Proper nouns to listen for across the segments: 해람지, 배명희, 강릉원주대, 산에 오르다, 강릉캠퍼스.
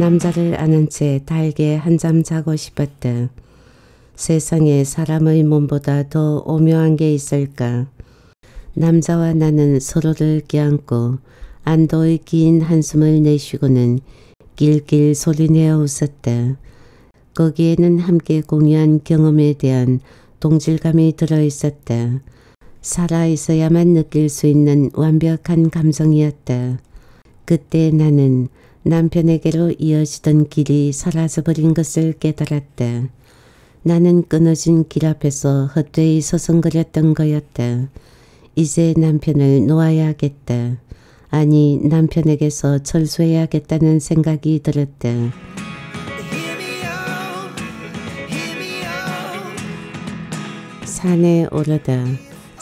남자를 아는 채 달게 한잠 자고 싶었다. 세상에 사람의 몸보다 더 오묘한 게 있을까. 남자와 나는 서로를 껴안고 안도의 긴 한숨을 내쉬고는 길길 소리내어 웃었다. 거기에는 함께 공유한 경험에 대한 동질감이 들어있었다. 살아있어야만 느낄 수 있는 완벽한 감성이었다. 그때 나는 남편에게로 이어지던 길이 사라져버린 것을 깨달았다. 나는 끊어진 길 앞에서 헛되이 서성거렸던 거였다. 이제 남편을 놓아야겠다. 아니, 남편에게서 철수해야겠다는 생각이 들었다. 산에 오르다.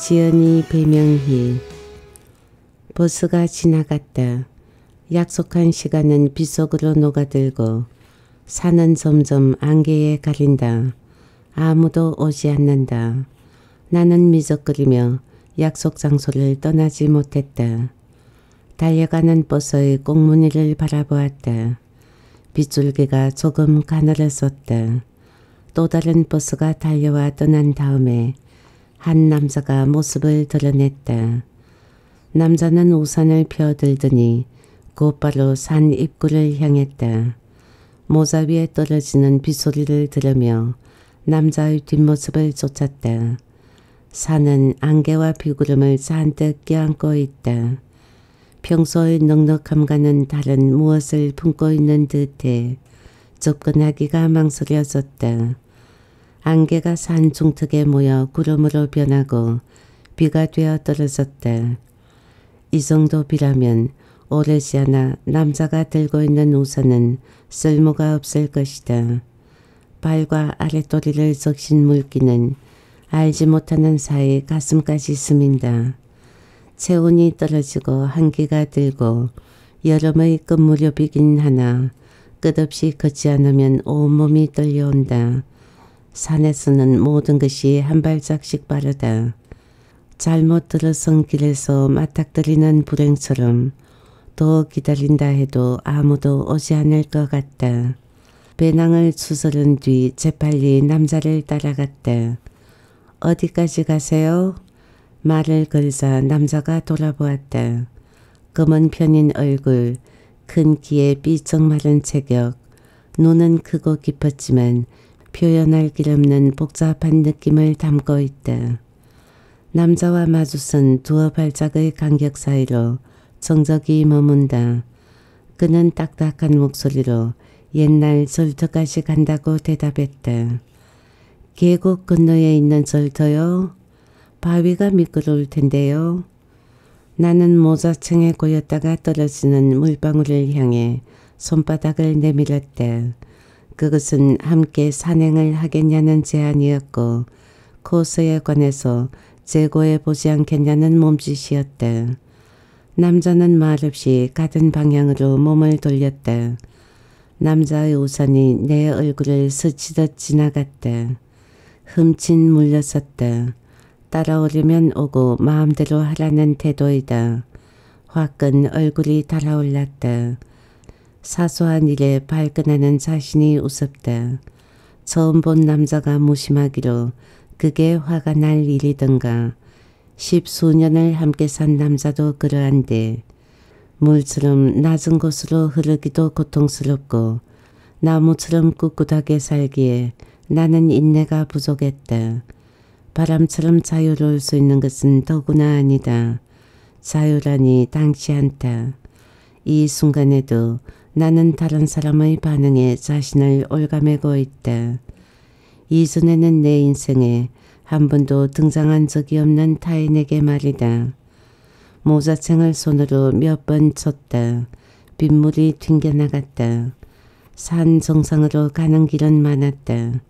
지연이, 배명희. 버스가 지나갔다. 약속한 시간은 빗속으로 녹아들고 산은 점점 안개에 가린다. 아무도 오지 않는다. 나는 미적거리며 약속 장소를 떠나지 못했다. 달려가는 버스의 꽁무니를 바라보았다. 빗줄기가 조금 가늘었었다. 또 다른 버스가 달려와 떠난 다음에 한 남자가 모습을 드러냈다. 남자는 우산을 펴들더니 곧바로 산 입구를 향했다. 모자 위에 떨어지는 빗소리를 들으며 남자의 뒷모습을 쫓았다. 산은 안개와 비구름을 잔뜩 껴안고 있다. 평소의 넉넉함과는 다른 무엇을 품고 있는 듯해 접근하기가 망설여졌다. 안개가 산 중턱에 모여 구름으로 변하고 비가 되어 떨어졌다. 이 정도 비라면 오르지 않아 남자가 들고 있는 우산은 쓸모가 없을 것이다. 발과 아랫도리를 적신 물기는 알지 못하는 사이 가슴까지 스민다. 체온이 떨어지고 한기가 들고 여름의 끝무렵이긴 하나 끝없이 걷지 않으면 온몸이 떨려온다. 산에서는 모든 것이 한 발짝씩 빠르다. 잘못 들어선 길에서 맞닥뜨리는 불행처럼 더 기다린다 해도 아무도 오지 않을 것 같다. 배낭을 추스른 뒤 재빨리 남자를 따라갔다. 어디까지 가세요? 말을 걸자 남자가 돌아보았다. 검은 편인 얼굴, 큰 키에 삐쩍 마른 체격, 눈은 크고 깊었지만 표현할 길 없는 복잡한 느낌을 담고 있다. 남자와 마주선 두어 발짝의 간격 사이로 정적이 머문다. 그는 딱딱한 목소리로 옛날 절터까지 간다고 대답했다. 계곡 건너에 있는 절터요? 바위가 미끄러울 텐데요. 나는 모자층에 고였다가 떨어지는 물방울을 향해 손바닥을 내밀었다. 그것은 함께 산행을 하겠냐는 제안이었고 코스에 관해서 재고해보지 않겠냐는 몸짓이었다. 남자는 말없이 같은 방향으로 몸을 돌렸다. 남자의 우산이 내 얼굴을 스치듯 지나갔다. 흠칫 물러섰다. 따라오려면 오고 마음대로 하라는 태도이다. 화끈 얼굴이 달아올랐다. 사소한 일에 발끈하는 자신이 우습다. 처음 본 남자가 무심하기로 그게 화가 날 일이던가. 십수년을 함께 산 남자도 그러한데 물처럼 낮은 곳으로 흐르기도 고통스럽고 나무처럼 꿋꿋하게 살기에 나는 인내가 부족했다. 바람처럼 자유로울 수 있는 것은 더구나 아니다. 자유라니 당치 않다. 이 순간에도 나는 다른 사람의 반응에 자신을 올가매고 있다. 이전에는 내 인생에 한 번도 등장한 적이 없는 타인에게 말이다. 모자챙을 손으로 몇 번 쳤다. 빗물이 튕겨나갔다. 산 정상으로 가는 길은 많았다.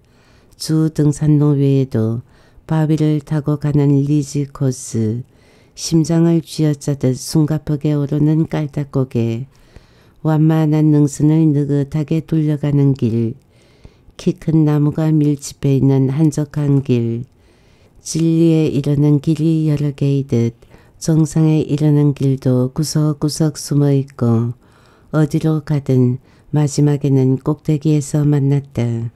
주 등산로 외에도 바위를 타고 가는 리지 코스, 심장을 쥐어짜듯 숨가쁘게 오르는 깔딱고개, 완만한 능선을 느긋하게 돌려가는 길, 키 큰 나무가 밀집해 있는 한적한 길, 진리에 이르는 길이 여러 개이듯 정상에 이르는 길도 구석구석 숨어있고 어디로 가든 마지막에는 꼭대기에서 만났다.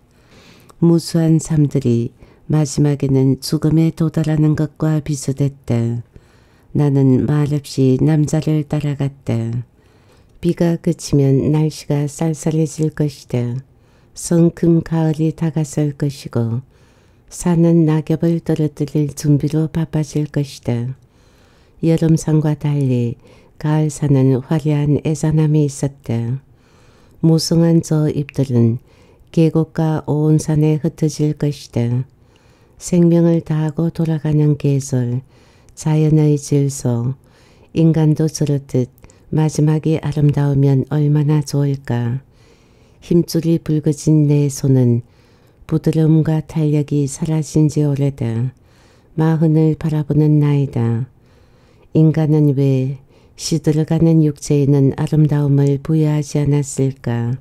무수한 삶들이 마지막에는 죽음에 도달하는 것과 비슷했다. 나는 말없이 남자를 따라갔다. 비가 그치면 날씨가 쌀쌀해질 것이다. 성큼 가을이 다가설 것이고 산은 낙엽을 떨어뜨릴 준비로 바빠질 것이다. 여름산과 달리 가을산은 화려한 애잔함이 있었다. 무성한 저 잎들은 계곡과 온 산에 흩어질 것이다. 생명을 다하고 돌아가는 계절, 자연의 질서, 인간도 저렇듯 마지막이 아름다우면 얼마나 좋을까. 힘줄이 붉어진 내 손은 부드러움과 탄력이 사라진 지 오래다. 마흔을 바라보는 나이다. 인간은 왜 시들어가는 육체에는 아름다움을 부여하지 않았을까.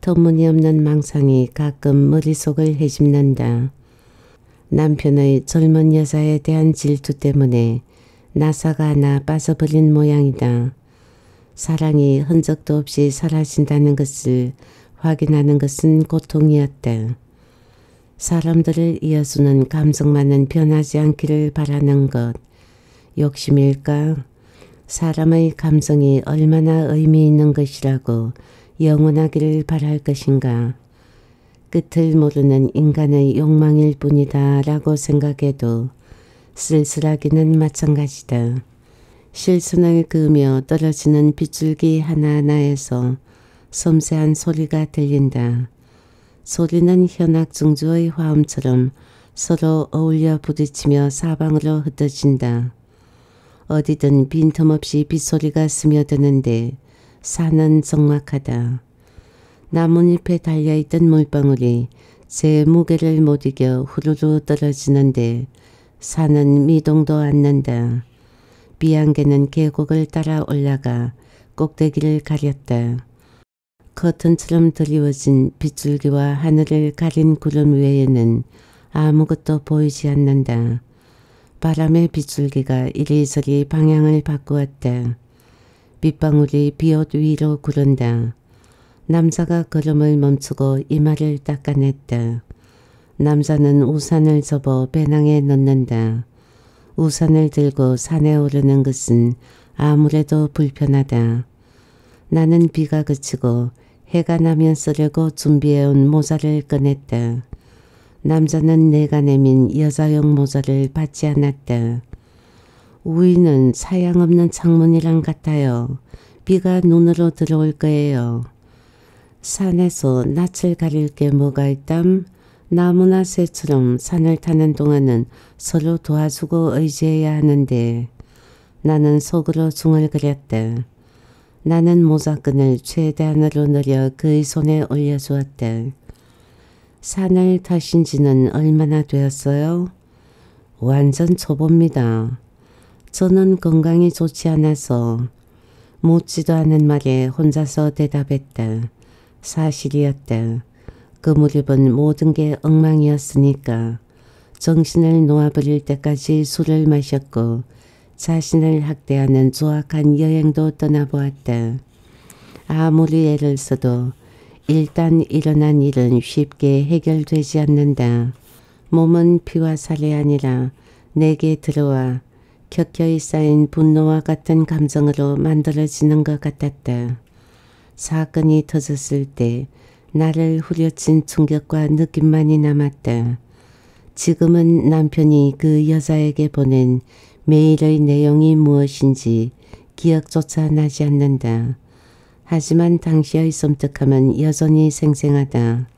터무니없는 망상이 가끔 머릿속을 헤집는다. 남편의 젊은 여자에 대한 질투 때문에 나사가 하나 빠져버린 모양이다. 사랑이 흔적도 없이 사라진다는 것을 확인하는 것은 고통이었다. 사람들을 이어주는 감정만은 변하지 않기를 바라는 것, 욕심일까? 사람의 감정이 얼마나 의미 있는 것이라고 영원하기를 바랄 것인가? 끝을 모르는 인간의 욕망일 뿐이다 라고 생각해도 쓸쓸하기는 마찬가지다. 실선을 그으며 떨어지는 빗줄기 하나하나에서 섬세한 소리가 들린다. 소리는 현악 중주의 화음처럼 서로 어울려 부딪히며 사방으로 흩어진다. 어디든 빈틈없이 빗소리가 스며드는데 산은 적막하다. 나뭇잎에 달려있던 물방울이 제 무게를 못 이겨 후루루 떨어지는데 산은 미동도 않는다. 비안개는 계곡을 따라 올라가 꼭대기를 가렸다. 커튼처럼 드리워진 빗줄기와 하늘을 가린 구름 외에는 아무것도 보이지 않는다. 바람의 빗줄기가 이리저리 방향을 바꾸었다. 빗방울이 비옷 위로 구른다. 남자가 걸음을 멈추고 이마를 닦아냈다. 남자는 우산을 접어 배낭에 넣는다. 우산을 들고 산에 오르는 것은 아무래도 불편하다. 나는 비가 그치고 해가 나면 쓰려고 준비해온 모자를 꺼냈다. 남자는 내가 내민 여자용 모자를 받지 않았다. 우위는 사양 없는 창문이랑 같아요. 비가 눈으로 들어올 거예요. 산에서 낯을 가릴 게 뭐가 있담? 나무나 새처럼 산을 타는 동안은 서로 도와주고 의지해야 하는데 나는 속으로 중얼거렸다. 나는 모자끈을 최대한으로 늘려 그의 손에 올려주었다. 산을 타신 지는 얼마나 되었어요? 완전 초보입니다. 저는 건강이 좋지 않아서 묻지도 않은 말에 혼자서 대답했다. 사실이었다. 그 무렵은 모든 게 엉망이었으니까 정신을 놓아버릴 때까지 술을 마셨고 자신을 학대하는 조악한 여행도 떠나보았다. 아무리 애를 써도 일단 일어난 일은 쉽게 해결되지 않는다. 몸은 피와 살이 아니라 내게 들어와 켜켜이 쌓인 분노와 같은 감정으로 만들어지는 것 같았다. 사건이 터졌을 때 나를 후려친 충격과 느낌만이 남았다. 지금은 남편이 그 여자에게 보낸 메일의 내용이 무엇인지 기억조차 나지 않는다. 하지만 당시의 섬뜩함은 여전히 생생하다.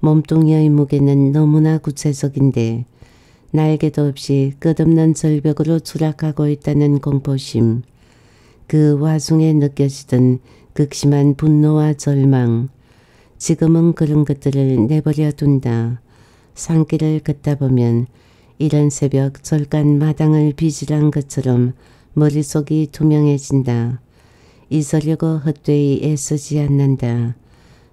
몸뚱이의 무게는 너무나 구체적인데 날개도 없이 끝없는 절벽으로 추락하고 있다는 공포심. 그 와중에 느껴지던 극심한 분노와 절망. 지금은 그런 것들을 내버려 둔다. 산길을 걷다 보면 이른 새벽 절간 마당을 비질한 것처럼 머릿속이 투명해진다. 잊으려고 헛되이 애쓰지 않는다.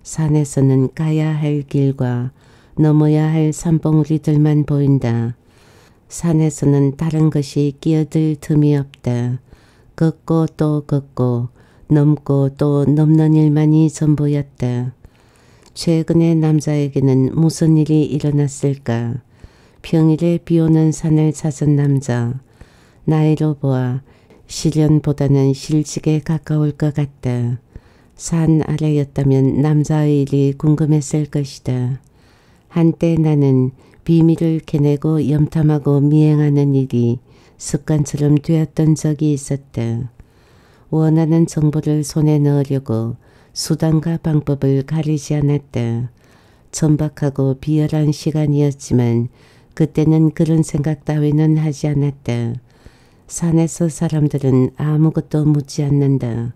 산에서는 가야 할 길과 넘어야 할 산봉우리들만 보인다. 산에서는 다른 것이 끼어들 틈이 없다. 걷고 또 걷고 넘고 또 넘는 일만이 전부였다. 최근에 남자에게는 무슨 일이 일어났을까. 평일에 비오는 산을 찾은 남자. 나이로 보아 시련보다는 실직에 가까울 것 같다. 산 아래였다면 남자의 일이 궁금했을 것이다. 한때 나는 비밀을 캐내고 염탐하고 미행하는 일이 습관처럼 되었던 적이 있었다. 원하는 정보를 손에 넣으려고 수단과 방법을 가리지 않았다. 천박하고 비열한 시간이었지만 그때는 그런 생각 따위는 하지 않았다. 산에서 사람들은 아무것도 묻지 않는다.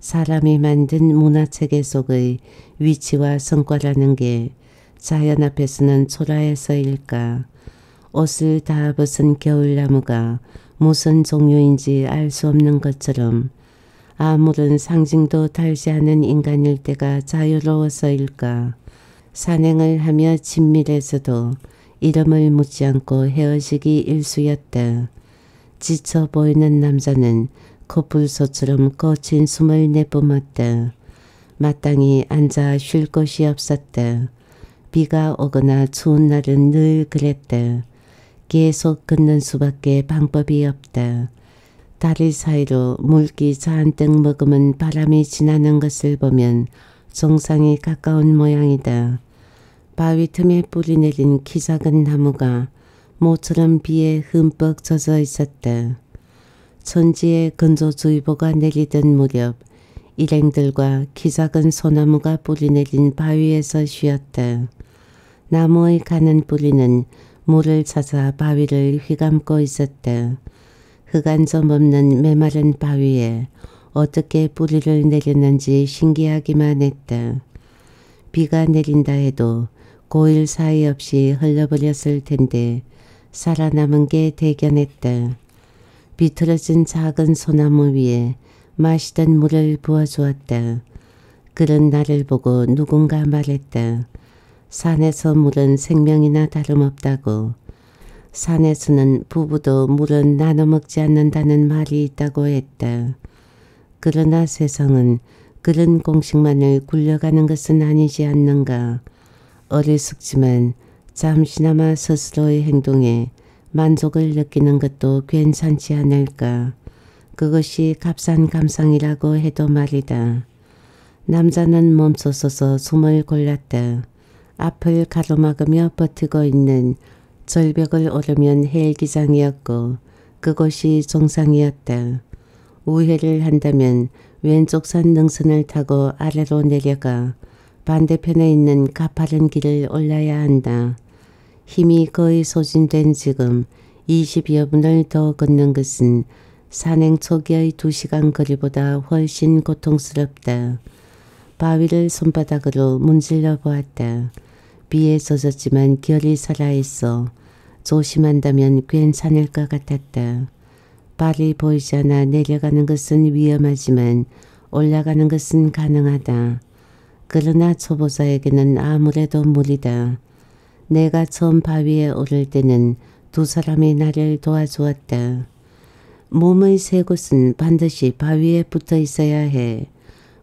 사람이 만든 문화체계 속의 위치와 성과라는 게 자연 앞에서는 초라해서일까. 옷을 다 벗은 겨울나무가 무슨 종류인지 알 수 없는 것처럼 아무런 상징도 달지 않은 인간일 때가 자유로워서일까. 산행을 하며 친밀해서도 이름을 묻지 않고 헤어지기 일쑤였다. 지쳐 보이는 남자는 코뿔소처럼 거친 숨을 내뿜었다. 마땅히 앉아 쉴 곳이 없었다. 비가 오거나 추운 날은 늘 그랬다. 계속 걷는 수밖에 방법이 없다. 다리 사이로 물기 잔뜩 머금은 바람이 지나는 것을 보면 정상이 가까운 모양이다. 바위 틈에 뿌리내린 키 작은 나무가 모처럼 비에 흠뻑 젖어 있었다. 천지에 건조주의보가 내리던 무렵 일행들과 키 작은 소나무가 뿌리내린 바위에서 쉬었다. 나무의 가는 뿌리는 물을 찾아 바위를 휘감고 있었다. 흙한 점 없는 메마른 바위에 어떻게 뿌리를 내렸는지 신기하기만 했다. 비가 내린다 해도 고일 사이 없이 흘러버렸을 텐데 살아남은 게 대견했다. 비틀어진 작은 소나무 위에 마시던 물을 부어주었다. 그런 나를 보고 누군가 말했다. 산에서 물은 생명이나 다름없다고. 산에서는 부부도 물은 나눠 먹지 않는다는 말이 있다고 했다. 그러나 세상은 그런 공식만을 굴려가는 것은 아니지 않는가. 어리숙지만 잠시나마 스스로의 행동에 만족을 느끼는 것도 괜찮지 않을까. 그것이 값싼 감상이라고 해도 말이다. 남자는 멈춰서서 숨을 골랐다. 앞을 가로막으며 버티고 있는 절벽을 오르면 헬기장이었고 그곳이 정상이었다. 우회를 한다면 왼쪽 산 능선을 타고 아래로 내려가 반대편에 있는 가파른 길을 올라야 한다. 힘이 거의 소진된 지금 20여 분을 더 걷는 것은 산행 초기의 2시간 거리보다 훨씬 고통스럽다. 바위를 손바닥으로 문질러 보았다. 비에 젖었지만 결이 살아있어 조심한다면 괜찮을 것 같았다. 발이 보이지 않아 내려가는 것은 위험하지만 올라가는 것은 가능하다. 그러나 초보자에게는 아무래도 무리다. 내가 처음 바위에 오를 때는 두 사람이 나를 도와주었다. 몸의 세 곳은 반드시 바위에 붙어 있어야 해.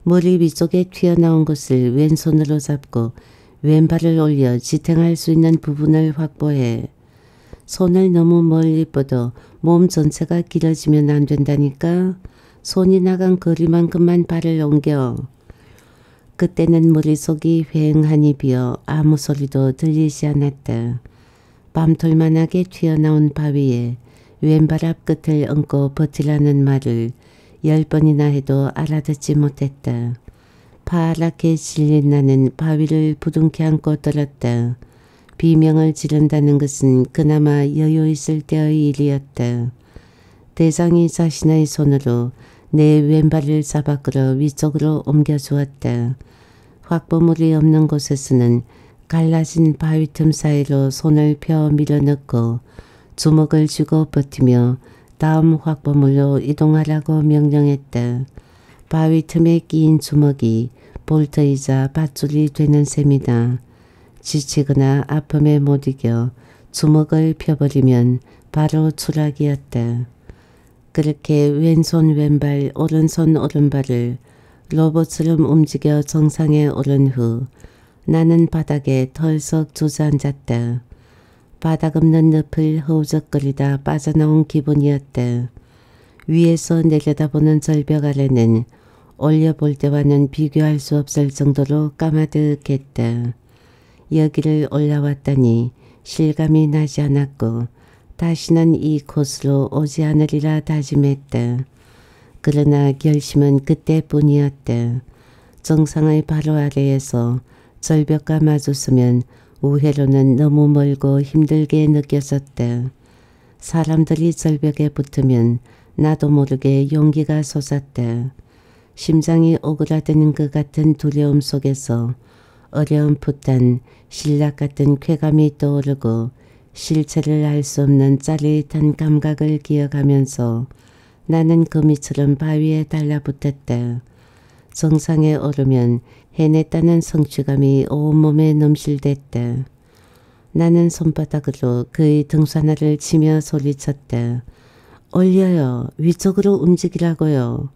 머리 위쪽에 튀어나온 것을 왼손으로 잡고 왼발을 올려 지탱할 수 있는 부분을 확보해. 손을 너무 멀리 뻗어 몸 전체가 길어지면 안 된다니까. 손이 나간 거리만큼만 발을 옮겨. 그때는 머릿속이 휑하니 비어 아무 소리도 들리지 않았다. 밤톨만하게 튀어나온 바위에 왼발 앞 끝을 얹고 버티라는 말을 10번이나 해도 알아듣지 못했다. 파랗게 질린 나는 바위를 부둥켜 안고 떨었다. 비명을 지른다는 것은 그나마 여유 있을 때의 일이었다. 대장이 자신의 손으로 내 왼발을 잡아 끌어 위쪽으로 옮겨주었다. 확보물이 없는 곳에서는 갈라진 바위 틈 사이로 손을 펴 밀어넣고 주먹을 쥐고 버티며 다음 확보물로 이동하라고 명령했다. 바위 틈에 끼인 주먹이 볼트이자 밧줄이 되는 셈이다. 지치거나 아픔에 못 이겨 주먹을 펴버리면 바로 추락이었다. 그렇게 왼손 왼발 오른손 오른발을 로봇처럼 움직여 정상에 오른 후 나는 바닥에 털썩 주저앉았다. 바닥 없는 늪을 허우적거리다 빠져나온 기분이었다. 위에서 내려다보는 절벽 아래는 올려볼 때와는 비교할 수 없을 정도로 까마득했다. 여기를 올라왔다니 실감이 나지 않았고 다시는 이 코스로 오지 않으리라 다짐했다. 그러나 결심은 그때뿐이었다. 정상의 바로 아래에서 절벽과 마주서면 우회로는 너무 멀고 힘들게 느껴졌다. 사람들이 절벽에 붙으면 나도 모르게 용기가 솟았다. 심장이 오그라드는 것 같은 두려움 속에서 어렴풋한 신락 같은 쾌감이 떠오르고 실체를 알 수 없는 짜릿한 감각을 기억하면서 나는 거미처럼 바위에 달라붙었다. 정상에 오르면 해냈다는 성취감이 온몸에 넘실댔다. 나는 손바닥으로 그의 등산화를 치며 소리쳤다. 올려요. 위쪽으로 움직이라고요.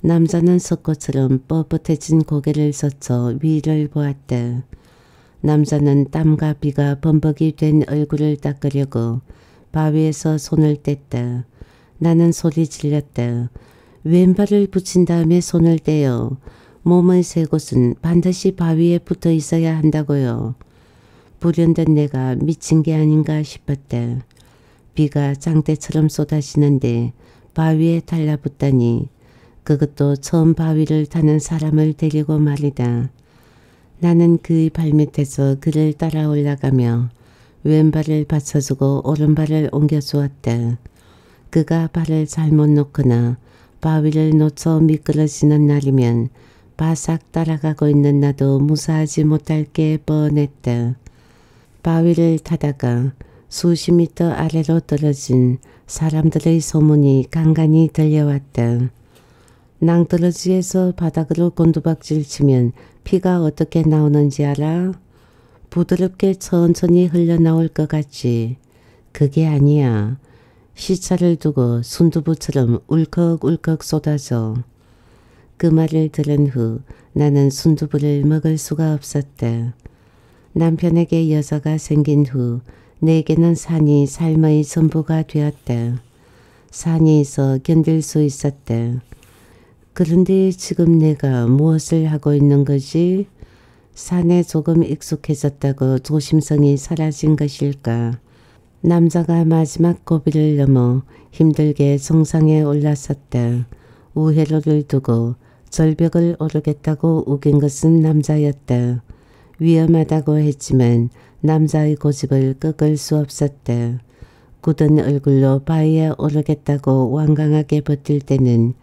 남자는 석고처럼 뻣뻣해진 고개를 젖혀 위를 보았다. 남자는 땀과 비가 범벅이 된 얼굴을 닦으려고 바위에서 손을 뗐다. 나는 소리 질렀다. 왼발을 붙인 다음에 손을 떼요. 몸의 세 곳은 반드시 바위에 붙어 있어야 한다고요. 불현듯 내가 미친 게 아닌가 싶었다. 비가 장대처럼 쏟아지는데 바위에 달라붙다니 그것도 처음 바위를 타는 사람을 데리고 말이다. 나는 그의 발밑에서 그를 따라 올라가며 왼발을 받쳐주고 오른발을 옮겨주었다. 그가 발을 잘못 놓거나 바위를 놓쳐 미끄러지는 날이면 바싹 따라가고 있는 나도 무사하지 못할 게 뻔했다. 바위를 타다가 수십 미터 아래로 떨어진 사람들의 소문이 간간히 들려왔다. 낭떠러지에서 바닥으로 곤두박질 치면 피가 어떻게 나오는지 알아? 부드럽게 천천히 흘러나올 것 같지. 그게 아니야. 시차를 두고 순두부처럼 울컥울컥 쏟아져. 그 말을 들은 후 나는 순두부를 먹을 수가 없었다. 남편에게 여자가 생긴 후 내게는 산이 삶의 전부가 되었다. 산이 있어 견딜 수 있었다. 그런데 지금 내가 무엇을 하고 있는 거지? 산에 조금 익숙해졌다고 조심성이 사라진 것일까? 남자가 마지막 고비를 넘어 힘들게 정상에 올라섰다. 우회로를 두고 절벽을 오르겠다고 우긴 것은 남자였다. 위험하다고 했지만 남자의 고집을 꺾을 수 없었다. 굳은 얼굴로 바위에 오르겠다고 완강하게 버틸 때는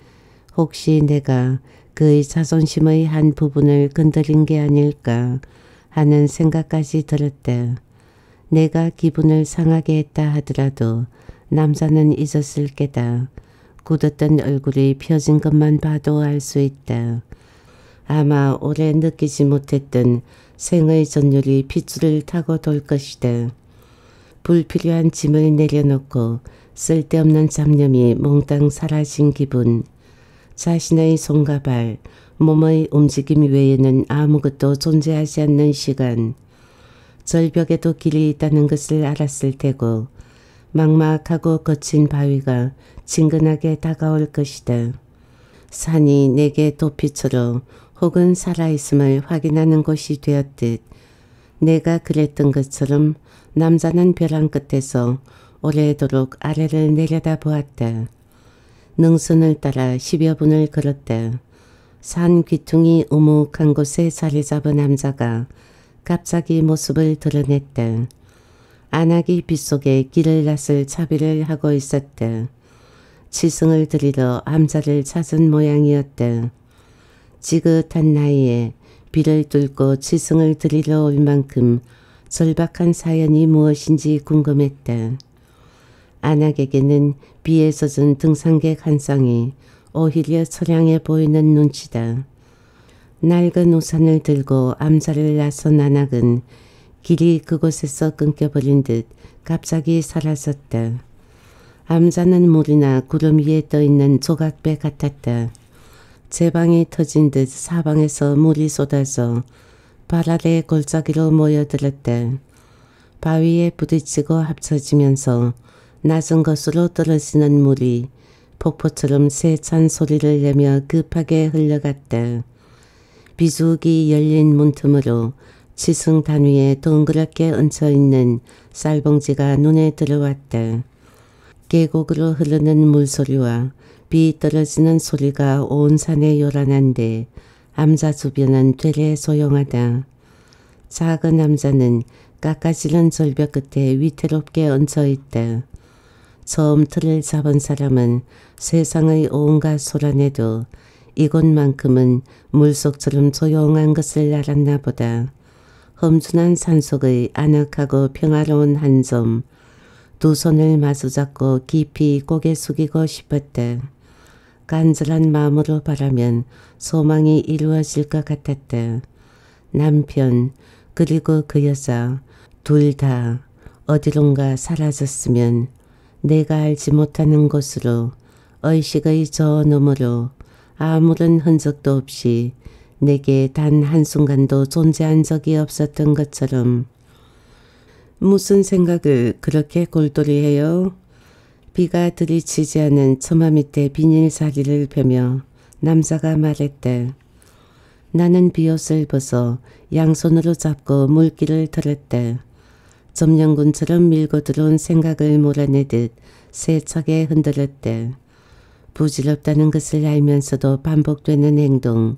혹시 내가 그의 자존심의 한 부분을 건드린 게 아닐까 하는 생각까지 들었다. 내가 기분을 상하게 했다 하더라도 남자는 잊었을 게다. 굳었던 얼굴이 펴진 것만 봐도 알 수 있다. 아마 오래 느끼지 못했던 생의 전율이 핏줄을 타고 돌 것이다. 불필요한 짐을 내려놓고 쓸데없는 잡념이 몽땅 사라진 기분. 자신의 손과 발, 몸의 움직임 외에는 아무것도 존재하지 않는 시간. 절벽에도 길이 있다는 것을 알았을 테고 막막하고 거친 바위가 친근하게 다가올 것이다. 산이 내게 도피처럼 혹은 살아있음을 확인하는 곳이 되었듯 내가 그랬던 것처럼 남자는 벼랑 끝에서 오래도록 아래를 내려다보았다. 능선을 따라 10여 분을 걸었다. 산 귀퉁이 우묵한 곳에 자리 잡은 남자가 갑자기 모습을 드러냈다. 안악이 빗속에 길을 나설 차비를 하고 있었다. 지성을 들이러 암자를 찾은 모양이었다. 지긋한 나이에 비를 뚫고 지성을 들이러 올 만큼 절박한 사연이 무엇인지 궁금했다. 안악에게는 비에 젖은 등산객 한 쌍이 오히려 처량해 보이는 눈치다. 낡은 우산을 들고 암자를 나선 안악은 길이 그곳에서 끊겨버린 듯 갑자기 사라졌다. 암자는 물이나 구름 위에 떠있는 조각배 같았다. 제방이 터진 듯 사방에서 물이 쏟아져 발 아래 골짜기로 모여들었다. 바위에 부딪히고 합쳐지면서 낮은 곳으로 떨어지는 물이 폭포처럼 세찬 소리를 내며 급하게 흘러갔다. 비죽이 열린 문틈으로 지승 단위에 동그랗게 얹혀있는 쌀봉지가 눈에 들어왔다. 계곡으로 흐르는 물소리와 비 떨어지는 소리가 온 산에 요란한데 암자 주변은 되레 조용하다. 작은 암자는 깎아지른 절벽 끝에 위태롭게 얹혀있다. 처음 틀을 잡은 사람은 세상의 온갖 소란에도 이곳만큼은 물속처럼 조용한 것을 알았나 보다. 험준한 산속의 아늑하고 평화로운 한 점, 두 손을 마주잡고 깊이 고개 숙이고 싶었다. 간절한 마음으로 바라면 소망이 이루어질 것 같았다. 남편 그리고 그 여자 둘 다 어디론가 사라졌으면 내가 알지 못하는 곳으로 의식의 저 너머로 아무런 흔적도 없이 내게 단 한순간도 존재한 적이 없었던 것처럼. 무슨 생각을 그렇게 골똘히 해요? 비가 들이치지 않은 처마 밑에 비닐사리를 펴며 남자가 말했다. 나는 비옷을 벗어 양손으로 잡고 물기를 털었다. 점령군처럼 밀고 들어온 생각을 몰아내듯 세차게 흔들었다. 부질없다는 것을 알면서도 반복되는 행동,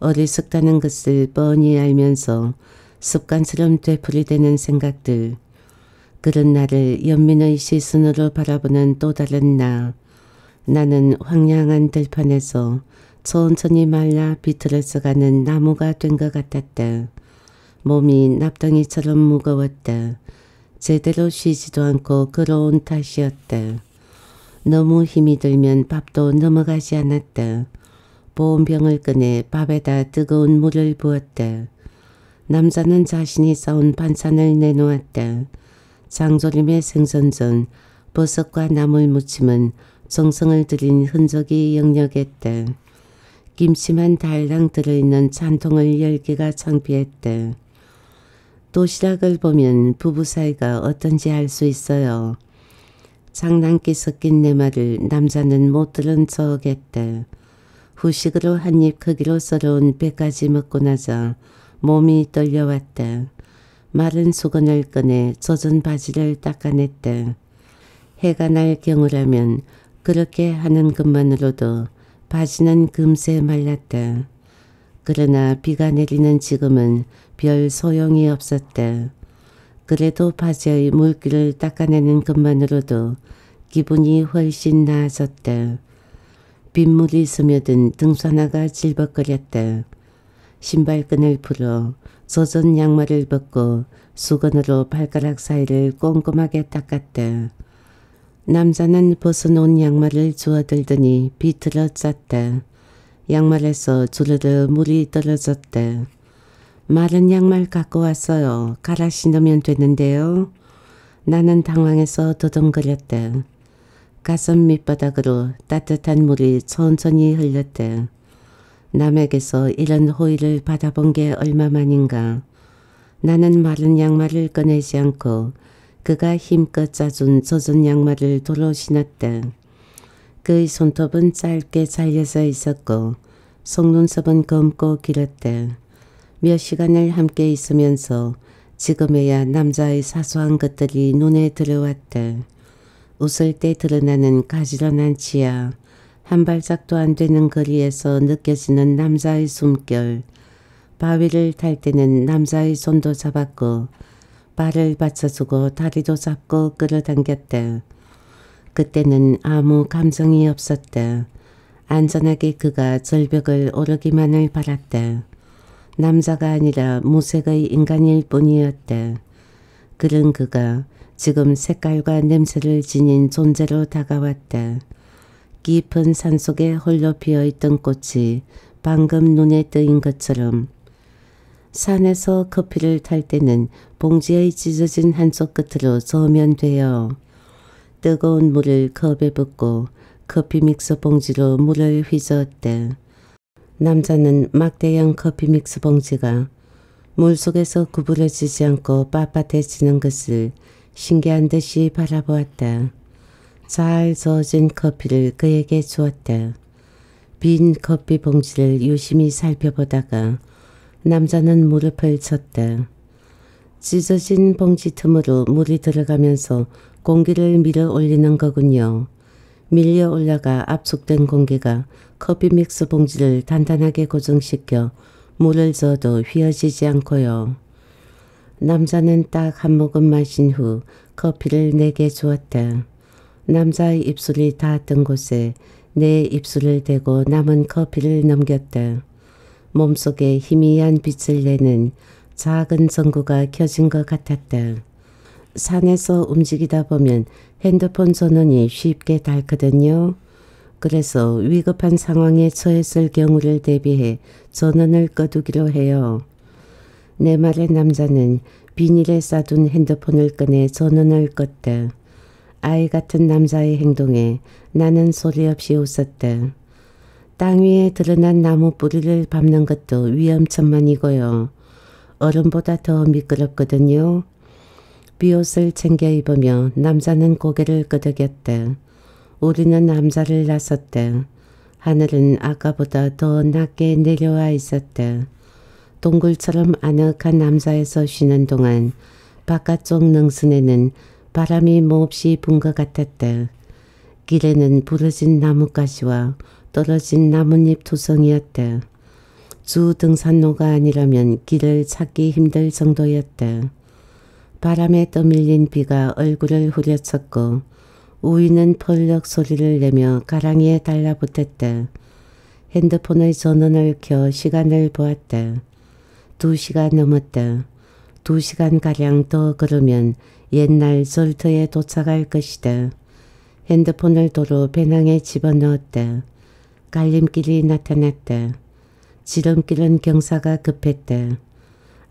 어리석다는 것을 뻔히 알면서 습관처럼 되풀이되는 생각들, 그런 나를 연민의 시선으로 바라보는 또 다른 나. 나는 황량한 들판에서 천천히 말라 비틀어져가는 나무가 된 것 같았다. 몸이 납덩이처럼 무거웠다. 제대로 쉬지도 않고 걸어온 탓이었다. 너무 힘이 들면 밥도 넘어가지 않았다. 보온병을 꺼내 밥에다 뜨거운 물을 부었다. 남자는 자신이 싸온 반찬을 내놓았다. 장조림의 생선전, 버섯과 나물 무침은 정성을 들인 흔적이 역력했다. 김치만 달랑 들어있는 잔통을 열기가 창피했다. 도시락을 보면 부부 사이가 어떤지 알 수 있어요. 장난기 섞인 내 말을 남자는 못 들은 척했다. 후식으로 한 입 크기로 썰어온 배까지 먹고 나자 몸이 떨려왔다. 마른 수건을 꺼내 젖은 바지를 닦아냈다. 해가 날 경우라면 그렇게 하는 것만으로도 바지는 금세 말랐다. 그러나 비가 내리는 지금은 별 소용이 없었다. 그래도 바지의 물기를 닦아내는 것만으로도 기분이 훨씬 나아졌다. 빗물이 스며든 등산화가 질벅거렸다. 신발끈을 풀어 젖은 양말을 벗고 수건으로 발가락 사이를 꼼꼼하게 닦았다. 남자는 벗어놓은 양말을 주워들더니 비틀어 짰다. 양말에서 주르르 물이 떨어졌다. 마른 양말 갖고 왔어요. 갈아 신으면 되는데요. 나는 당황해서 더듬거렸다. 가슴 밑바닥으로 따뜻한 물이 천천히 흘렀다. 남에게서 이런 호의를 받아본 게 얼마만인가. 나는 마른 양말을 꺼내지 않고 그가 힘껏 짜준 젖은 양말을 도로 신었다. 그의 손톱은 짧게 잘려서 있었고 속눈썹은 검고 길었다. 몇 시간을 함께 있으면서 지금에야 남자의 사소한 것들이 눈에 들어왔다. 웃을 때 드러나는 가지런한 치아, 한 발짝도 안 되는 거리에서 느껴지는 남자의 숨결, 바위를 탈 때는 남자의 손도 잡았고 발을 받쳐주고 다리도 잡고 끌어당겼다. 그때는 아무 감정이 없었다. 안전하게 그가 절벽을 오르기만을 바랐다. 남자가 아니라 무색의 인간일 뿐이었다. 그런 그가 지금 색깔과 냄새를 지닌 존재로 다가왔다. 깊은 산속에 홀로 피어있던 꽃이 방금 눈에 뜨인 것처럼. 산에서 커피를 탈 때는 봉지의 찢어진 한쪽 끝으로 저으면 돼요. 뜨거운 물을 컵에 붓고 커피 믹서 봉지로 물을 휘저었대. 남자는 막대형 커피 믹서 봉지가 물속에서 구부러지지 않고 빳빳해지는 것을 신기한 듯이 바라보았다. 잘 저어진 커피를 그에게 주었다. 빈 커피 봉지를 유심히 살펴보다가 남자는 무릎을 쳤다. 찢어진 봉지 틈으로 물이 들어가면서 공기를 밀어 올리는 거군요. 밀려 올라가 압축된 공기가 커피 믹스 봉지를 단단하게 고정시켜 물을 저어도 휘어지지 않고요. 남자는 딱 한 모금 마신 후 커피를 내게 주었다. 남자의 입술이 닿았던 곳에 내 입술을 대고 남은 커피를 넘겼다. 몸속에 희미한 빛을 내는 작은 전구가 켜진 것 같았다. 산에서 움직이다 보면 핸드폰 전원이 쉽게 닳거든요. 그래서 위급한 상황에 처했을 경우를 대비해 전원을 꺼두기로 해요. 내 말에 남자는 비닐에 싸둔 핸드폰을 꺼내 전원을 껐다. 아이 같은 남자의 행동에 나는 소리 없이 웃었다. 땅 위에 드러난 나무 뿌리를 밟는 것도 위험천만이고요. 얼음보다 더 미끄럽거든요. 비옷을 챙겨 입으며 남자는 고개를 끄덕였다. 우리는 남자를 나섰다. 하늘은 아까보다 더 낮게 내려와 있었다. 동굴처럼 아늑한 남자에서 쉬는 동안 바깥쪽 능선에는 바람이 몹시 분 것 같았다. 길에는 부러진 나뭇가지와 떨어진 나뭇잎 투성이었다. 주 등산로가 아니라면 길을 찾기 힘들 정도였다. 바람에 떠밀린 비가 얼굴을 후려쳤고 우이는 펄럭 소리를 내며 가랑이에 달라붙었다. 핸드폰의 전원을 켜 시간을 보았다. 2시가 넘었다. 2시간가량 더 걸으면 옛날 절터에 도착할 것이다. 핸드폰을 도로 배낭에 집어넣었다. 갈림길이 나타났다. 지름길은 경사가 급했다.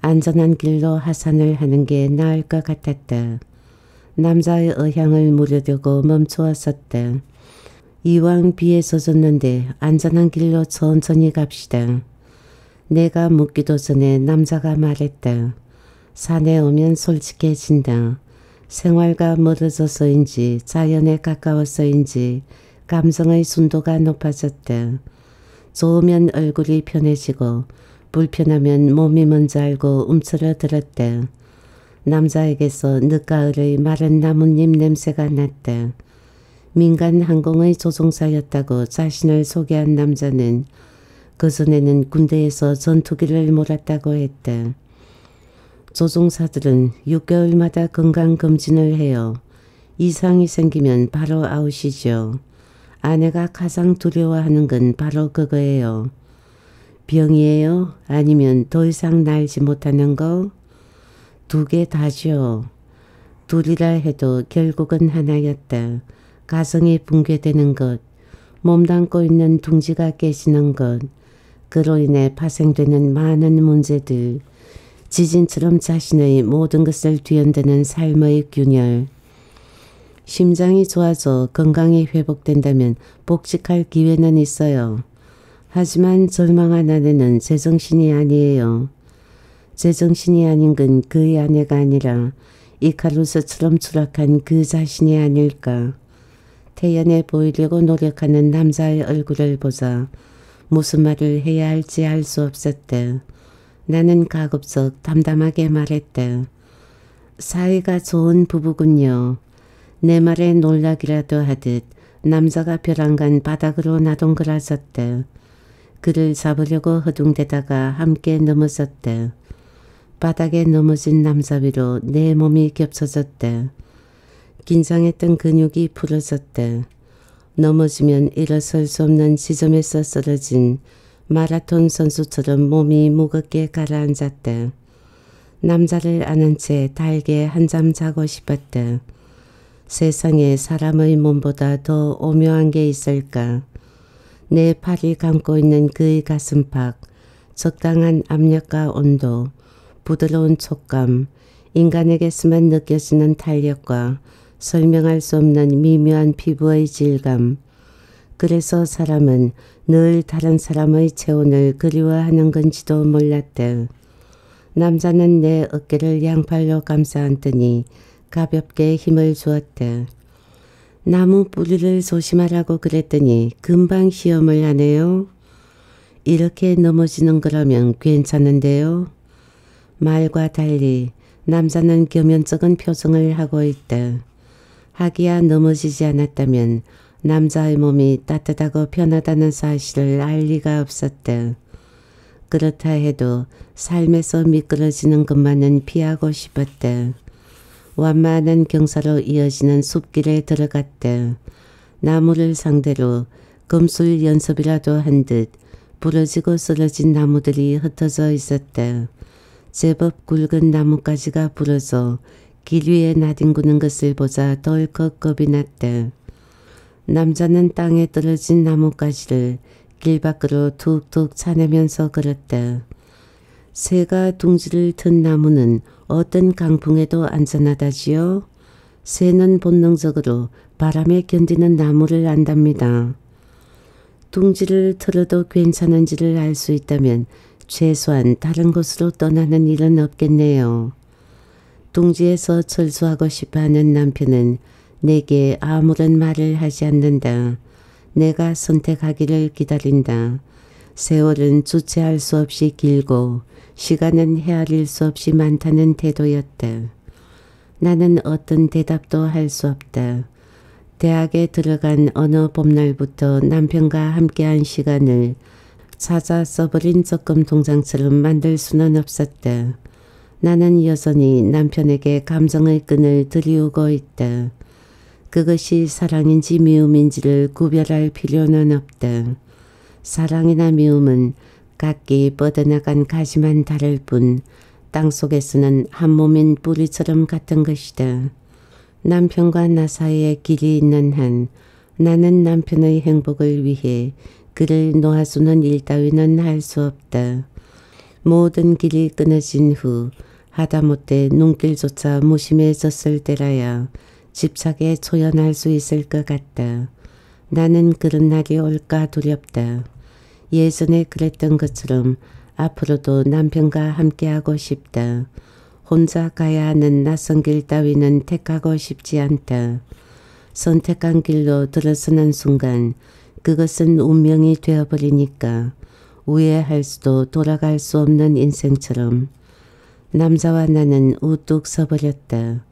안전한 길로 하산을 하는 게 나을 것 같았다. 남자의 의향을 무려두고 멈추었었다. 이왕 비에 젖었는데 안전한 길로 천천히 갑시다. 내가 묻기도 전에 남자가 말했다. 산에 오면 솔직해진다. 생활과 멀어져서인지 자연에 가까워서인지 감성의 순도가 높아졌다. 좋으면 얼굴이 편해지고 불편하면 몸이 먼저 알고 움츠러들었다. 남자에게서 늦가을의 마른 나뭇잎 냄새가 났다. 민간 항공의 조종사였다고 자신을 소개한 남자는 그전에는 군대에서 전투기를 몰았다고 했다. 조종사들은 6개월마다 건강검진을 해요. 이상이 생기면 바로 아웃이죠. 아내가 가장 두려워하는 건 바로 그거예요. 병이에요? 아니면 더 이상 날지 못하는 거? 2개 다죠. 둘이라 해도 결국은 하나였다. 가성이 붕괴되는 것, 몸담고 있는 둥지가 깨지는 것, 그로 인해 파생되는 많은 문제들, 지진처럼 자신의 모든 것을 뒤흔드는 삶의 균열, 심장이 좋아져 건강이 회복된다면 복직할 기회는 있어요. 하지만 절망한 아내는 제정신이 아니에요. 제정신이 아닌 건 그의 아내가 아니라 이카루스처럼 추락한 그 자신이 아닐까. 태연해 보이려고 노력하는 남자의 얼굴을 보자 무슨 말을 해야 할지 알 수 없었대. 나는 가급적 담담하게 말했대. 사이가 좋은 부부군요. 내 말에 놀라기라도 하듯 남자가 벼랑간 바닥으로 나동그라졌대. 그를 잡으려고 허둥대다가 함께 넘어졌대. 바닥에 넘어진 남자 위로 내 몸이 겹쳐졌대. 긴장했던 근육이 풀어졌대. 넘어지면 일어설 수 없는 지점에서 쓰러진 마라톤 선수처럼 몸이 무겁게 가라앉았대. 남자를 안은 채 달게 한잠 자고 싶었대. 세상에 사람의 몸보다 더 오묘한 게 있을까. 내 팔이 감고 있는 그의 가슴팍, 적당한 압력과 온도, 부드러운 촉감, 인간에게서만 느껴지는 탄력과 설명할 수 없는 미묘한 피부의 질감. 그래서 사람은 늘 다른 사람의 체온을 그리워하는 건지도 몰랐대. 남자는 내 어깨를 양팔로 감싸 안더니 가볍게 힘을 주었대. 나무 뿌리를 조심하라고 그랬더니 금방 시험을 하네요. 이렇게 넘어지는 거라면 괜찮은데요. 말과 달리 남자는 겸연쩍은 표정을 하고 있다. 하기야 넘어지지 않았다면 남자의 몸이 따뜻하고 편하다는 사실을 알 리가 없었다. 그렇다 해도 삶에서 미끄러지는 것만은 피하고 싶었다. 완만한 경사로 이어지는 숲길에 들어갔다. 나무를 상대로 검술 연습이라도 한 듯 부러지고 쓰러진 나무들이 흩어져 있었다. 제법 굵은 나뭇가지가 부러져 길 위에 나뒹구는 것을 보자 덜컥 겁이 났다. 남자는 땅에 떨어진 나뭇가지를 길 밖으로 툭툭 차내면서 걸었다. 새가 둥지를 튼 나무는 어떤 강풍에도 안전하다지요. 새는 본능적으로 바람에 견디는 나무를 안답니다. 둥지를 틀어도 괜찮은지를 알 수 있다면 최소한 다른 곳으로 떠나는 일은 없겠네요. 둥지에서 철수하고 싶어하는 남편은 내게 아무런 말을 하지 않는다. 내가 선택하기를 기다린다. 세월은 주체할 수 없이 길고 시간은 헤아릴 수 없이 많다는 태도였다. 나는 어떤 대답도 할 수 없다. 대학에 들어간 어느 봄날부터 남편과 함께한 시간을 찾아 써버린 적금 통장처럼 만들 수는 없었다. 나는 여전히 남편에게 감정의 끈을 들이우고 있다. 그것이 사랑인지 미움인지를 구별할 필요는 없다. 사랑이나 미움은 각기 뻗어나간 가지만 다를 뿐 땅속에서는 한몸인 뿌리처럼 같은 것이다. 남편과 나 사이에 길이 있는 한 나는 남편의 행복을 위해 그를 놓아주는 일 따위는 할 수 없다. 모든 길이 끊어진 후 하다못해 눈길조차 무심해졌을 때라야 집착에 초연할 수 있을 것 같다. 나는 그런 날이 올까 두렵다. 예전에 그랬던 것처럼 앞으로도 남편과 함께하고 싶다. 혼자 가야 하는 낯선 길 따위는 택하고 싶지 않다. 선택한 길로 들어서는 순간 그것은 운명이 되어버리니까 우회할 수도 돌아갈 수 없는 인생처럼 남자와 나는 우뚝 서버렸다.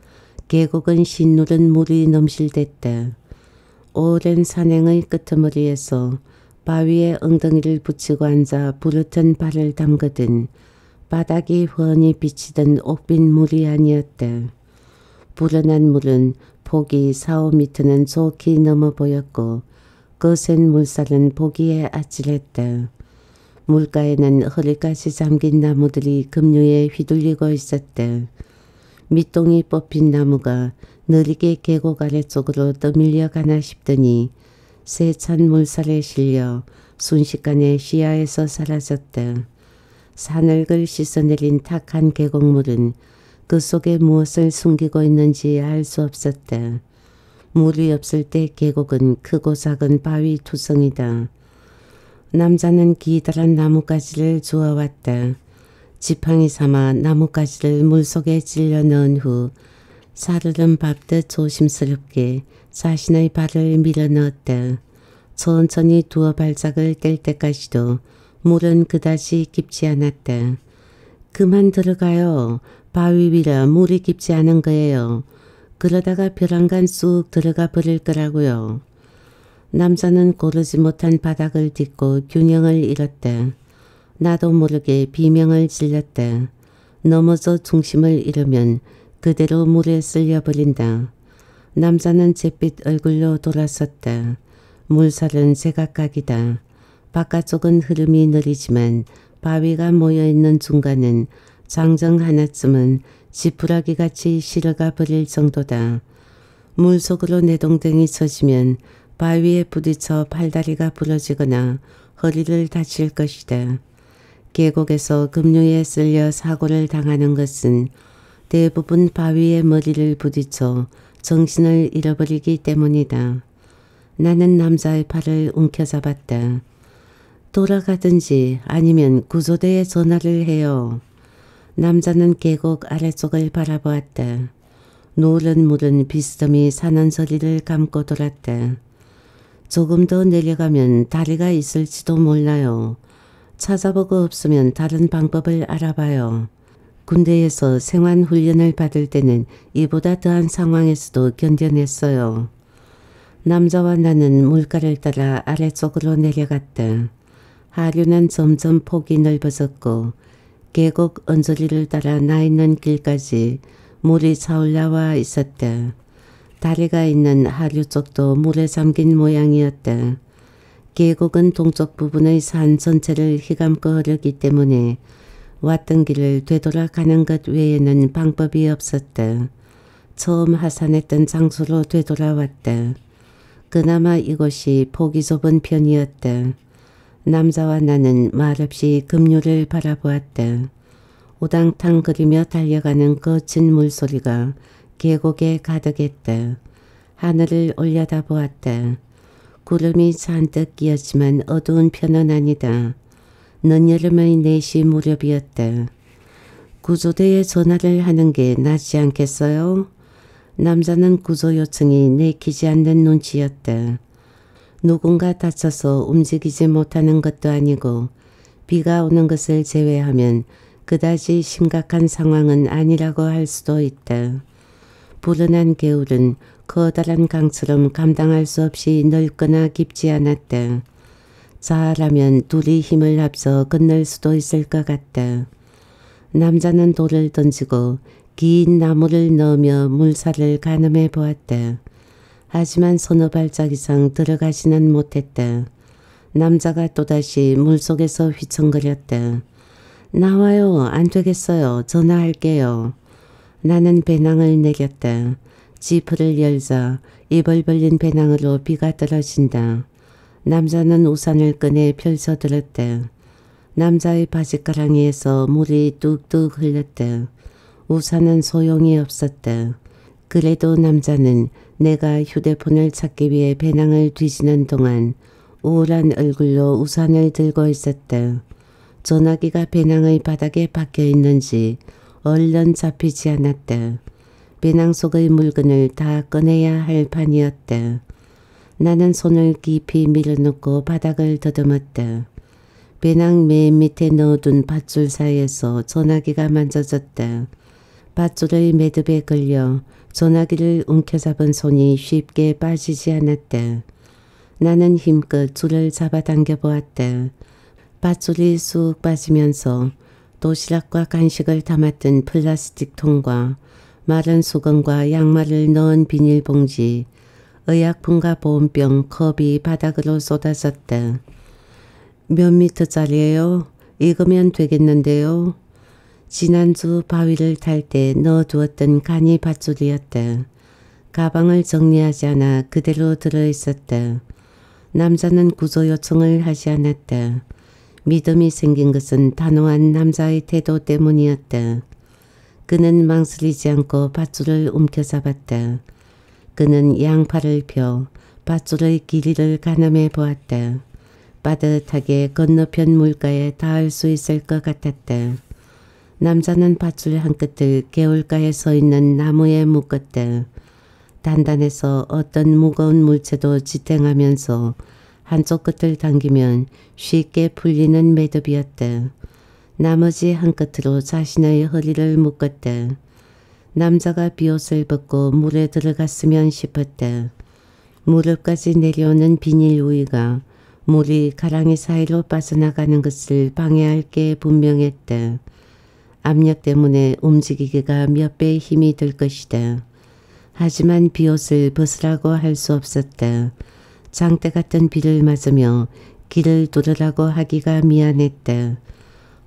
계곡은 신누른 물이 넘실댔다. 오랜 산행의 끄트머리에서 바위에 엉덩이를 붙이고 앉아 부르튼 발을 담그든 바닥이 훤히 비치던 옥빈 물이 아니었다. 불어난 물은 폭이 4~5미터는 좋게 넘어 보였고 거센 물살은 보기에 아찔했다. 물가에는 허리까지 잠긴 나무들이 급류에 휘둘리고 있었다. 밑동이 뽑힌 나무가 느리게 계곡 아래쪽으로 떠밀려가나 싶더니 세찬 물살에 실려 순식간에 시야에서 사라졌다. 산을 씻어내린 탁한 계곡물은 그 속에 무엇을 숨기고 있는지 알 수 없었다. 물이 없을 때 계곡은 크고 작은 바위 투성이다. 남자는 기다란 나뭇가지를 주워왔다. 지팡이 삼아 나뭇가지를 물속에 찔러 넣은 후 사르름 밟듯 조심스럽게 자신의 발을 밀어넣었다. 천천히 두어 발짝을 뗄 때까지도 물은 그다지 깊지 않았다. 그만 들어가요. 바위 위라 물이 깊지 않은 거예요. 그러다가 벼랑간 쑥 들어가 버릴 거라고요. 남자는 고르지 못한 바닥을 딛고 균형을 잃었다. 나도 모르게 비명을 질렀다. 넘어져 중심을 잃으면 그대로 물에 쓸려버린다. 남자는 잿빛 얼굴로 돌아섰다. 물살은 제각각이다. 바깥쪽은 흐름이 느리지만 바위가 모여있는 중간은 장정 하나쯤은 지푸라기같이 실어가 버릴 정도다. 물속으로 내동댕이 쳐지면 바위에 부딪혀 팔다리가 부러지거나 허리를 다칠 것이다. 계곡에서 급류에 쓸려 사고를 당하는 것은 대부분 바위에 머리를 부딪혀 정신을 잃어버리기 때문이다. 나는 남자의 팔을 움켜잡았다. 돌아가든지 아니면 구조대에 전화를 해요. 남자는 계곡 아래쪽을 바라보았다. 노른 물은 비스듬히 사는 소리를 감고 돌았다. 조금 더 내려가면 다리가 있을지도 몰라요. 찾아보고 없으면 다른 방법을 알아봐요. 군대에서 생활훈련을 받을 때는 이보다 더한 상황에서도 견뎌냈어요. 남자와 나는 물가를 따라 아래쪽으로 내려갔다. 하류는 점점 폭이 넓어졌고 계곡 언저리를 따라 나 있는 길까지 물이 차올라와 있었다. 다리가 있는 하류 쪽도 물에 잠긴 모양이었다. 계곡은 동쪽 부분의 산 전체를 휘감고 흐르기 때문에 왔던 길을 되돌아가는 것 외에는 방법이 없었다. 처음 하산했던 장소로 되돌아왔다. 그나마 이곳이 폭이 좁은 편이었다. 남자와 나는 말없이 급류를 바라보았다. 우당탕 거리며 달려가는 거친 물소리가 계곡에 가득했다. 하늘을 올려다보았다. 구름이 잔뜩 끼었지만 어두운 편은 아니다. 늦여름의 4시 무렵이었다. 구조대에 전화를 하는 게 낫지 않겠어요? 남자는 구조 요청이 내키지 않는 눈치였다. 누군가 다쳐서 움직이지 못하는 것도 아니고 비가 오는 것을 제외하면 그다지 심각한 상황은 아니라고 할 수도 있다. 불어난 개울은 커다란 강처럼 감당할 수 없이 넓거나 깊지 않았다. 자라면 둘이 힘을 합쳐 건널 수도 있을 것 같다. 남자는 돌을 던지고 긴 나무를 넣으며 물살을 가늠해 보았다. 하지만 서너 발짝 이상 들어가지는 못했다. 남자가 또다시 물속에서 휘청거렸다. 나와요. 안 되겠어요. 전화할게요. 나는 배낭을 내렸다. 지퍼를 열자 이벌 벌린 배낭으로 비가 떨어진다. 남자는 우산을 꺼내 펼쳐들었다. 남자의 바지가랑이에서 물이 뚝뚝 흘렀다. 우산은 소용이 없었다. 그래도 남자는 내가 휴대폰을 찾기 위해 배낭을 뒤지는 동안 우울한 얼굴로 우산을 들고 있었다. 전화기가 배낭의 바닥에 박혀있는지 얼른 잡히지 않았다. 배낭 속의 물건을 다 꺼내야 할 판이었다. 나는 손을 깊이 밀어넣고 바닥을 더듬었다. 배낭 맨 밑에 넣어둔 밧줄 사이에서 전화기가 만져졌다. 밧줄의 매듭에 걸려 전화기를 움켜잡은 손이 쉽게 빠지지 않았다. 나는 힘껏 줄을 잡아당겨 보았다. 밧줄이 쑥 빠지면서 도시락과 간식을 담았던 플라스틱 통과 마른 수건과 양말을 넣은 비닐봉지, 의약품과 보온병, 컵이 바닥으로 쏟아졌다. 몇 미터짜리예요? 익으면 되겠는데요? 지난주 바위를 탈 때 넣어두었던 간이 밧줄이었다. 가방을 정리하지 않아 그대로 들어있었다. 남자는 구조 요청을 하지 않았다. 믿음이 생긴 것은 단호한 남자의 태도 때문이었다. 그는 망설이지 않고 밧줄을 움켜잡았다. 그는 양팔을 펴 밧줄의 길이를 가늠해 보았다. 빠듯하게 건너편 물가에 닿을 수 있을 것 같았다. 남자는 밧줄 한 끝을 개울가에 서 있는 나무에 묶었다. 단단해서 어떤 무거운 물체도 지탱하면서 한쪽 끝을 당기면 쉽게 풀리는 매듭이었다. 나머지 한 끝으로 자신의 허리를 묶었다. 남자가 비옷을 벗고 물에 들어갔으면 싶었다. 무릎까지 내려오는 비닐 우위가 물이 가랑이 사이로 빠져나가는 것을 방해할 게 분명했다. 압력 때문에 움직이기가 몇 배의 힘이 들 것이다. 하지만 비옷을 벗으라고 할 수 없었다. 장대 같은 비를 맞으며 길을 두르라고 하기가 미안했다.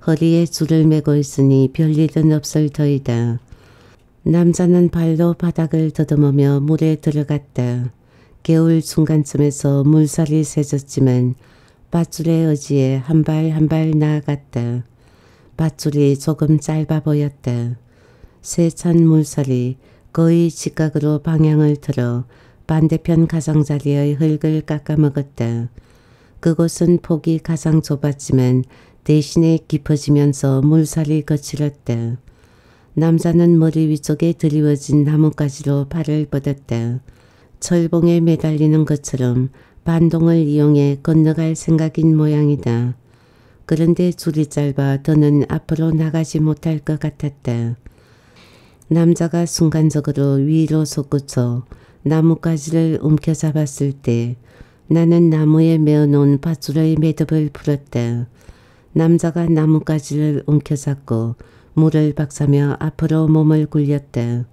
허리에 줄을 매고 있으니 별일은 없을 터이다. 남자는 발로 바닥을 더듬으며 물에 들어갔다. 개울 중간쯤에서 물살이 세졌지만 밧줄의 의지에 한 발 한 발 나아갔다. 밧줄이 조금 짧아 보였다. 세찬 물살이 거의 직각으로 방향을 틀어 반대편 가장자리의 흙을 깎아먹었다. 그곳은 폭이 가장 좁았지만 대신에 깊어지면서 물살이 거칠었다. 남자는 머리 위쪽에 드리워진 나뭇가지로 발을 뻗었다. 철봉에 매달리는 것처럼 반동을 이용해 건너갈 생각인 모양이다. 그런데 줄이 짧아 더는 앞으로 나가지 못할 것 같았다. 남자가 순간적으로 위로 솟구쳐 나뭇가지를 움켜잡았을 때 나는 나무에 메어놓은 밧줄의 매듭을 풀었다. 남자가 나뭇가지를 움켜잡고 물을 박사며 앞으로 몸을 굴렸다.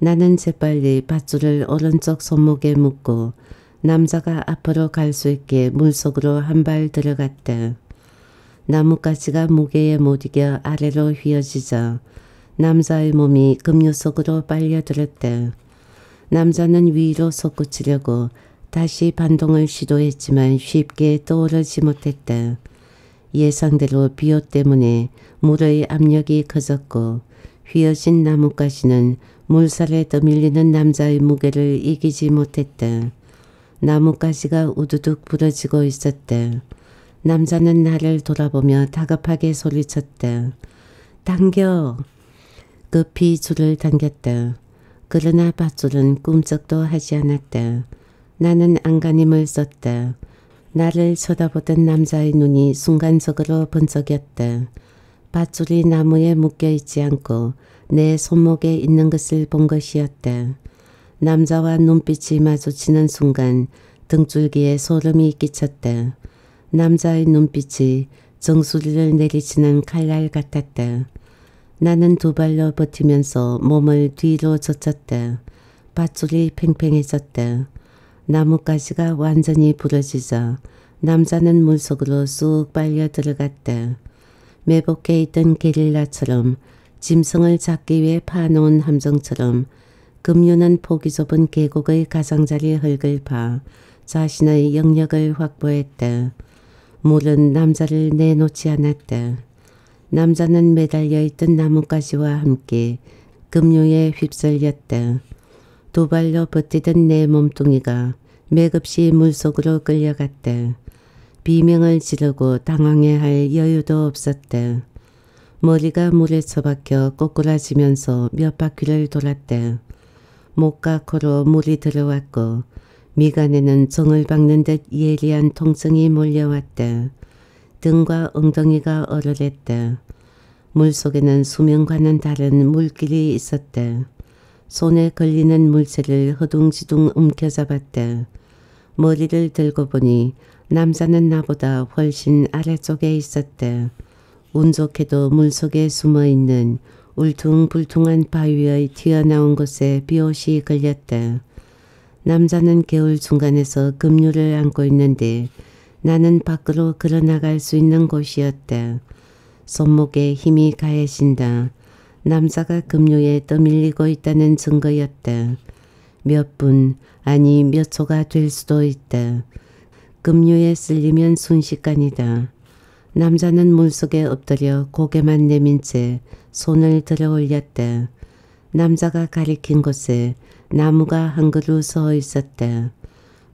나는 재빨리 밧줄을 오른쪽 손목에 묶고 남자가 앞으로 갈 수 있게 물속으로 한 발 들어갔다. 나뭇가지가 무게에 못 이겨 아래로 휘어지자 남자의 몸이 급류 속으로 빨려들었다. 남자는 위로 솟구치려고 다시 반동을 시도했지만 쉽게 떠오르지 못했다. 예상대로 비호 때문에 물의 압력이 커졌고 휘어진 나뭇가지는 물살에 떠밀리는 남자의 무게를 이기지 못했다. 나뭇가지가 우두둑 부러지고 있었다. 남자는 나를 돌아보며 다급하게 소리쳤다. 당겨! 급히 줄을 당겼다. 그러나 밧줄은 꿈쩍도 하지 않았다. 나는 안간힘을 썼다. 나를 쳐다보던 남자의 눈이 순간적으로 번쩍였다. 밧줄이 나무에 묶여있지 않고 내 손목에 있는 것을 본 것이었다. 남자와 눈빛이 마주치는 순간 등줄기에 소름이 끼쳤다. 남자의 눈빛이 정수리를 내리치는 칼날 같았다. 나는 두 발로 버티면서 몸을 뒤로 젖혔다. 밧줄이 팽팽해졌다. 나뭇가지가 완전히 부러지자 남자는 물속으로 쑥 빨려 들어갔다. 매복해 있던 게릴라처럼 짐승을 잡기 위해 파놓은 함정처럼 급류는 폭이 좁은 계곡의 가장자리 흙을 파 자신의 영역을 확보했다. 물은 남자를 내놓지 않았다. 남자는 매달려 있던 나뭇가지와 함께 급류에 휩쓸렸다. 두 발로 버티던 내 몸뚱이가 맥없이 물속으로 끌려갔다. 비명을 지르고 당황해할 여유도 없었다. 머리가 물에 처박혀 꼬꾸라지면서 몇 바퀴를 돌았다. 목과 코로 물이 들어왔고 미간에는 정을 박는 듯 예리한 통증이 몰려왔다. 등과 엉덩이가 얼얼했다. 물속에는 수면과는 다른 물길이 있었다. 손에 걸리는 물체를 허둥지둥 움켜잡았다. 머리를 들고 보니 남자는 나보다 훨씬 아래쪽에 있었다. 운 좋게도 물속에 숨어있는 울퉁불퉁한 바위의 튀어나온 곳에 비옷이 걸렸다. 남자는 개울 중간에서 급류를 안고 있는데 나는 밖으로 걸어나갈 수 있는 곳이었다. 손목에 힘이 가해진다. 남자가 급류에 떠밀리고 있다는 증거였다. 몇 분, 아니 몇 초가 될 수도 있다. 급류에 쓸리면 순식간이다. 남자는 물속에 엎드려 고개만 내민 채 손을 들어 올렸다. 남자가 가리킨 곳에 나무가 한 그루 서 있었다.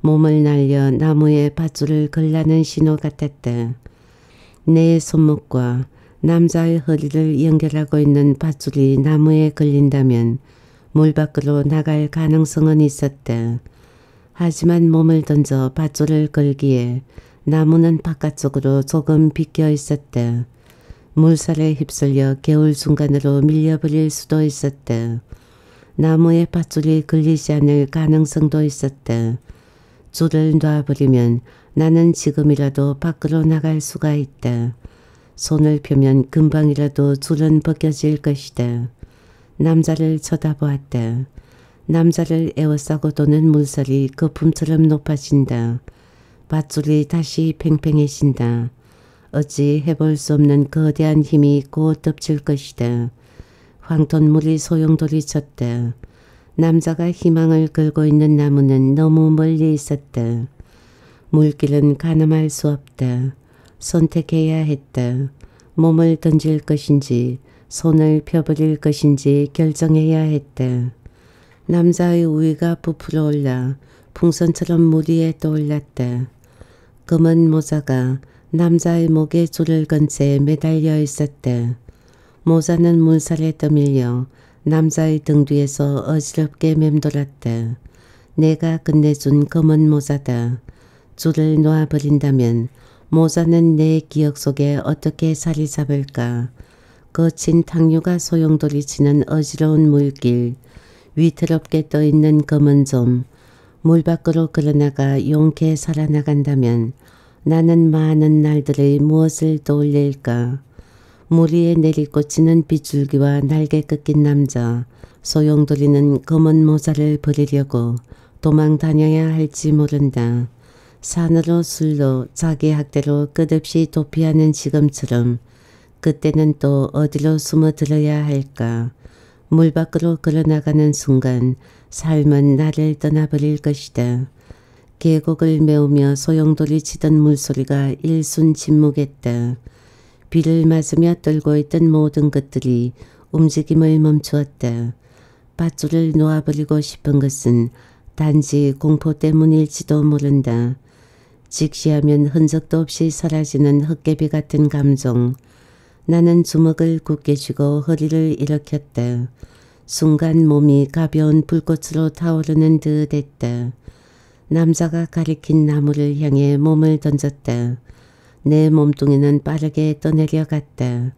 몸을 날려 나무에 밧줄을 걸라는 신호 같았다. 내 손목과 남자의 허리를 연결하고 있는 밧줄이 나무에 걸린다면 물 밖으로 나갈 가능성은 있었다. 하지만 몸을 던져 밧줄을 걸기에 나무는 바깥쪽으로 조금 비껴 있었다. 물살에 휩쓸려 개울 중간으로 밀려버릴 수도 있었다. 나무에 밧줄이 걸리지 않을 가능성도 있었다. 줄을 놔버리면 나는 지금이라도 밖으로 나갈 수가 있다. 손을 펴면 금방이라도 줄은 벗겨질 것이다. 남자를 쳐다보았다. 남자를 에워싸고 도는 물살이 거품처럼 높아진다. 밧줄이 다시 팽팽해진다. 어찌 해볼 수 없는 거대한 힘이 곧 덮칠 것이다. 황토물이 소용돌이 쳤다. 남자가 희망을 걸고 있는 나무는 너무 멀리 있었다. 물길은 가늠할 수 없다. 선택해야 했다. 몸을 던질 것인지 손을 펴버릴 것인지 결정해야 했다. 남자의 우위가 부풀어 올라 풍선처럼 물 위에 떠올랐다. 검은 모자가 남자의 목에 줄을 건 채 매달려 있었다. 모자는 물살에 떠밀려 남자의 등 뒤에서 어지럽게 맴돌았다. 내가 건네준 검은 모자다. 줄을 놓아버린다면 모자는 내 기억 속에 어떻게 자리 잡을까. 거친 탕류가 소용돌이치는 어지러운 물길, 위태롭게 떠있는 검은 점, 물 밖으로 걸어나가 용케 살아나간다면 나는 많은 날들의 무엇을 떠올릴까. 물 위에 내리꽂히는 빗줄기와 날개 꺾인 남자, 소용돌이는 검은 모자를 버리려고 도망 다녀야 할지 모른다. 산으로 술로 자기 학대로 끝없이 도피하는 지금처럼 그때는 또 어디로 숨어들어야 할까. 물 밖으로 걸어나가는 순간 삶은 나를 떠나버릴 것이다. 계곡을 메우며 소용돌이 치던 물소리가 일순 침묵했다. 비를 맞으며 떨고 있던 모든 것들이 움직임을 멈추었다. 밧줄을 놓아버리고 싶은 것은 단지 공포 때문일지도 모른다. 직시하면 흔적도 없이 사라지는 헛개비 같은 감정. 나는 주먹을 굳게 쥐고 허리를 일으켰다. 순간 몸이 가벼운 불꽃으로 타오르는 듯했다. 남자가 가리킨 나무를 향해 몸을 던졌다. 내 몸뚱이는 빠르게 떠내려갔다.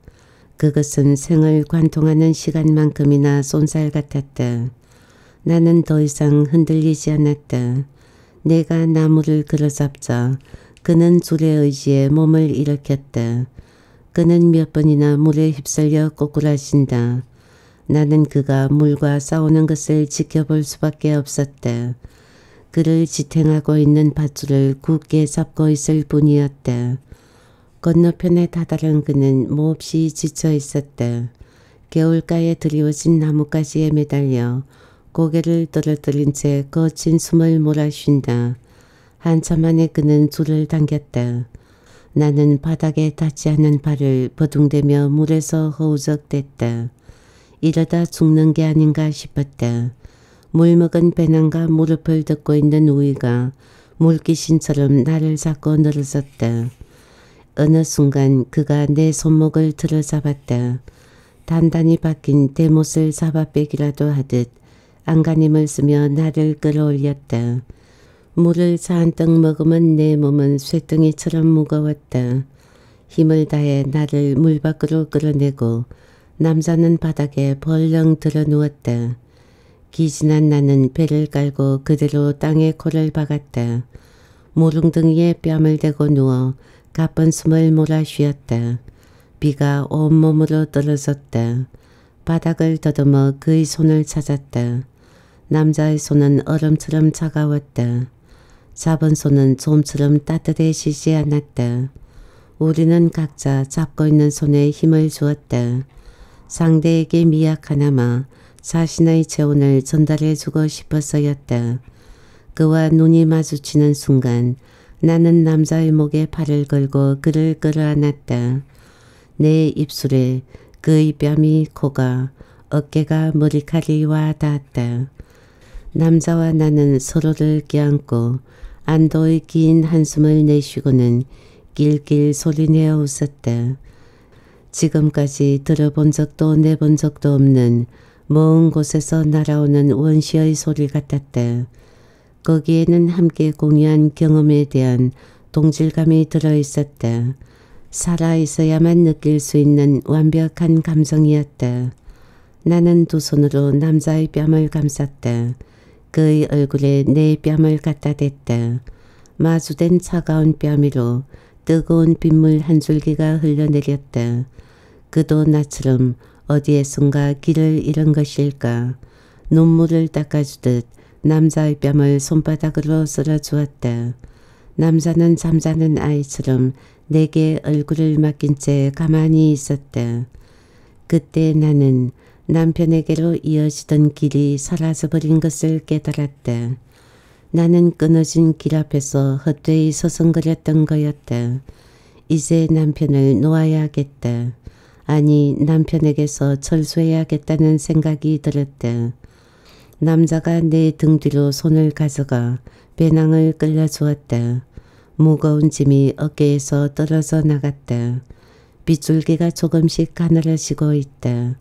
그것은 생을 관통하는 시간만큼이나 쏜살 같았다. 나는 더 이상 흔들리지 않았다. 내가 나무를 걸어잡자 그는 줄에 의지해 몸을 일으켰다. 그는 몇 번이나 물에 휩쓸려 꼬꾸라진다. 나는 그가 물과 싸우는 것을 지켜볼 수밖에 없었다. 그를 지탱하고 있는 밧줄을 굳게 잡고 있을 뿐이었다. 건너편에 다다른 그는 몹시 지쳐 있었다. 겨울가에 드리워진 나뭇가지에 매달려 고개를 떨어뜨린 채 거친 숨을 몰아쉰다. 한참 안에 그는 줄을 당겼다. 나는 바닥에 닿지 않은 발을 버둥대며 물에서 허우적댔다. 이러다 죽는 게 아닌가 싶었다. 물먹은 배낭과 무릎을 덮고 있는 우위가 물귀신처럼 나를 잡고 늘어졌다. 어느 순간 그가 내 손목을 들어잡았다. 단단히 박힌 대못을 잡아빼기라도 하듯 안간힘을 쓰며 나를 끌어올렸다. 물을 잔뜩 머금은 내 몸은 쇠덩이처럼 무거웠다. 힘을 다해 나를 물 밖으로 끌어내고 남자는 바닥에 벌렁 드러누웠다. 기진한 나는 배를 깔고 그대로 땅에 코를 박았다. 모릉둥이에 뺨을 대고 누워 가쁜 숨을 몰아 쉬었다. 비가 온몸으로 떨어졌다. 바닥을 더듬어 그의 손을 찾았다. 남자의 손은 얼음처럼 차가웠다. 잡은 손은 좀처럼 따뜻해지지 않았다. 우리는 각자 잡고 있는 손에 힘을 주었다. 상대에게 미약하나마 자신의 체온을 전달해주고 싶어서였다. 그와 눈이 마주치는 순간 나는 남자의 목에 팔을 걸고 그를 끌어안았다. 내 입술에 그의 뺨이 코가 어깨가 머리칼이 와 닿았다. 남자와 나는 서로를 껴안고 안도의 긴 한숨을 내쉬고는 낄낄 소리내어 웃었다. 지금까지 들어본 적도 내본 적도 없는 먼 곳에서 날아오는 원시의 소리 같았다. 거기에는 함께 공유한 경험에 대한 동질감이 들어있었다. 살아있어야만 느낄 수 있는 완벽한 감정이었다. 나는 두 손으로 남자의 뺨을 감쌌다. 그의 얼굴에 내 뺨을 갖다 댔다. 마주된 차가운 뺨으로 뜨거운 빗물 한 줄기가 흘러내렸다. 그도 나처럼 어디에선가 길을 잃은 것일까. 눈물을 닦아주듯 남자의 뺨을 손바닥으로 쓸어주었다. 남자는 잠자는 아이처럼 내게 얼굴을 맡긴 채 가만히 있었다. 그때 나는 남편에게로 이어지던 길이 사라져버린 것을 깨달았다. 나는 끊어진 길 앞에서 헛되이 서성거렸던 거였다. 이제 남편을 놓아야겠다. 아니 남편에게서 철수해야겠다는 생각이 들었다. 남자가 내 등 뒤로 손을 가져가 배낭을 끌려주었다. 무거운 짐이 어깨에서 떨어져 나갔다. 빗줄기가 조금씩 가늘어지고 있다.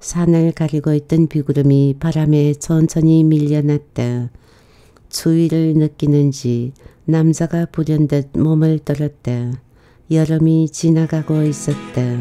산을 가리고 있던 비구름이 바람에 천천히 밀려났다. 추위를 느끼는지 남자가 불현듯 몸을 떨었다. 여름이 지나가고 있었다.